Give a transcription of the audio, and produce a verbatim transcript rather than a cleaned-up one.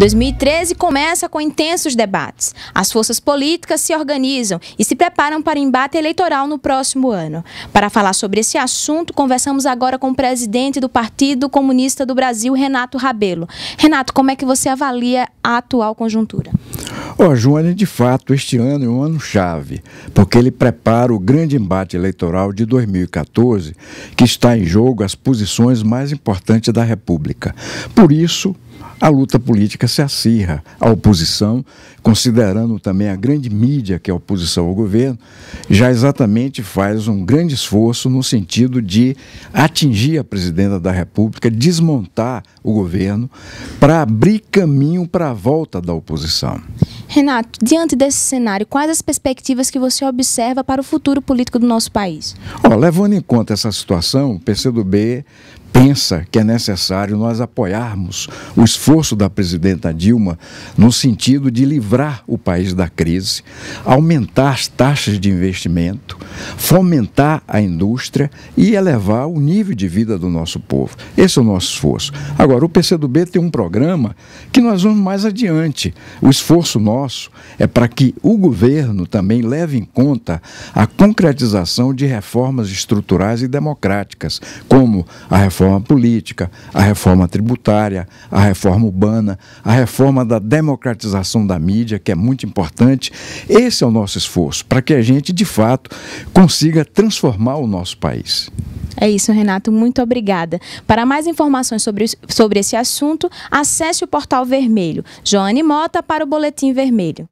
dois mil e treze começa com intensos debates. As forças políticas se organizam e se preparam para embate eleitoral no próximo ano. Para falar sobre esse assunto, conversamos agora com o presidente do Partido Comunista do Brasil, Renato Rabelo. Renato, como é que você avalia a atual conjuntura? Oh, Joane, de fato, este ano é um ano-chave, porque ele prepara o grande embate eleitoral de dois mil e quatorze, que está em jogo as posições mais importantes da República. Por isso, a luta política se acirra. A oposição, considerando também a grande mídia que é a oposição ao governo, já exatamente faz um grande esforço no sentido de atingir a presidenta da República, desmontar o governo para abrir caminho para a volta da oposição. Renato, diante desse cenário, quais as perspectivas que você observa para o futuro político do nosso país? Oh, levando em conta essa situação, o PCdoB pensa que é necessário nós apoiarmos o esforço da presidenta Dilma no sentido de livrar o país da crise, aumentar as taxas de investimento, fomentar a indústria e elevar o nível de vida do nosso povo. Esse é o nosso esforço. Agora, o PCdoB tem um programa que nós vamos mais adiante. O esforço nosso é para que o governo também leve em conta a concretização de reformas estruturais e democráticas, como a reforma A reforma política, a reforma tributária, a reforma urbana, a reforma da democratização da mídia, que é muito importante. Esse é o nosso esforço, para que a gente, de fato, consiga transformar o nosso país. É isso, Renato. Muito obrigada. Para mais informações sobre, sobre esse assunto, acesse o Portal Vermelho. Joane Mota para o Boletim Vermelho.